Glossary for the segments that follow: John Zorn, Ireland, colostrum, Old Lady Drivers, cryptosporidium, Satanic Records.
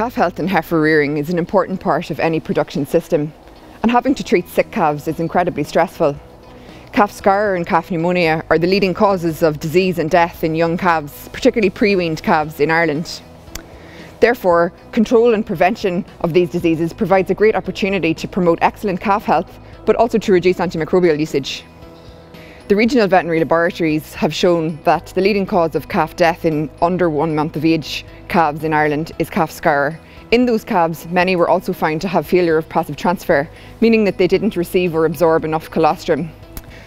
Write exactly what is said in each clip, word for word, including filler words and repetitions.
Calf health in heifer rearing is an important part of any production system, and having to treat sick calves is incredibly stressful. Calf scour and calf pneumonia are the leading causes of disease and death in young calves, particularly pre-weaned calves in Ireland. Therefore, control and prevention of these diseases provides a great opportunity to promote excellent calf health, but also to reduce antimicrobial usage. The regional veterinary laboratories have shown that the leading cause of calf death in under one month of age calves in Ireland is calf scour. In those calves, many were also found to have failure of passive transfer, meaning that they didn't receive or absorb enough colostrum.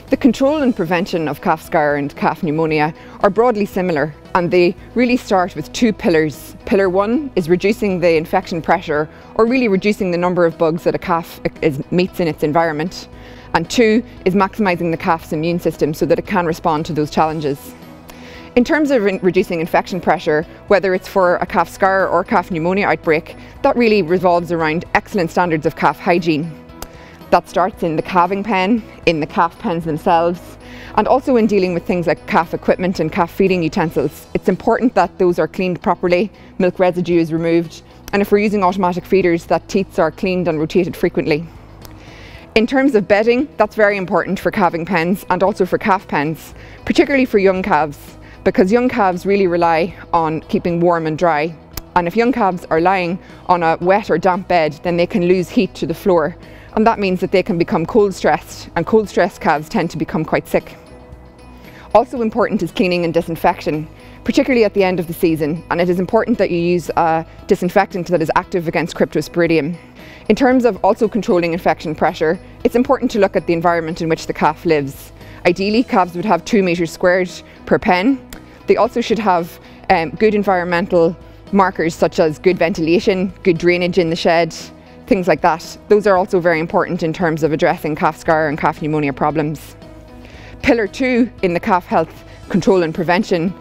The control and prevention of calf scour and calf pneumonia are broadly similar, and they really start with two pillars. Pillar one is reducing the infection pressure, or really reducing the number of bugs that a calf is, meets in its environment. And two is maximising the calf's immune system so that it can respond to those challenges. In terms of re reducing infection pressure, whether it's for a calf scour or calf pneumonia outbreak, that really revolves around excellent standards of calf hygiene. That starts in the calving pen, in the calf pens themselves, and also in dealing with things like calf equipment and calf feeding utensils. It's important that those are cleaned properly, milk residue is removed, and if we're using automatic feeders, that teats are cleaned and rotated frequently. In terms of bedding, that's very important for calving pens and also for calf pens, particularly for young calves, because young calves really rely on keeping warm and dry. And if young calves are lying on a wet or damp bed, then they can lose heat to the floor. And that means that they can become cold stressed, and cold stressed calves tend to become quite sick. Also important is cleaning and disinfection, particularly at the end of the season, and it is important that you use a disinfectant that is active against cryptosporidium. In terms of also controlling infection pressure, it's important to look at the environment in which the calf lives. Ideally, calves would have two metres squared per pen. They also should have um, good environmental markers such as good ventilation, good drainage in the shed, things like that. Those are also very important in terms of addressing calf scour and calf pneumonia problems. Pillar two in the calf health control and prevention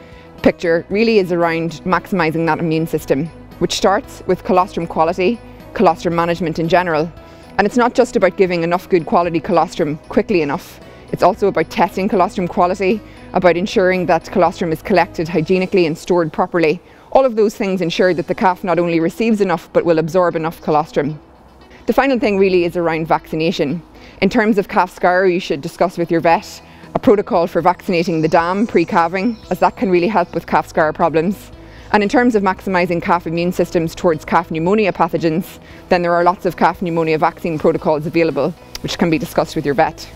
picture really is around maximising that immune system, which starts with colostrum quality, colostrum management in general. And it's not just about giving enough good quality colostrum quickly enough. It's also about testing colostrum quality, about ensuring that colostrum is collected hygienically and stored properly. All of those things ensure that the calf not only receives enough, but will absorb enough colostrum. The final thing really is around vaccination. In terms of calf scour, you should discuss with your vet a protocol for vaccinating the dam pre-calving, as that can really help with calf scour problems. And in terms of maximising calf immune systems towards calf pneumonia pathogens, then there are lots of calf pneumonia vaccine protocols available, which can be discussed with your vet.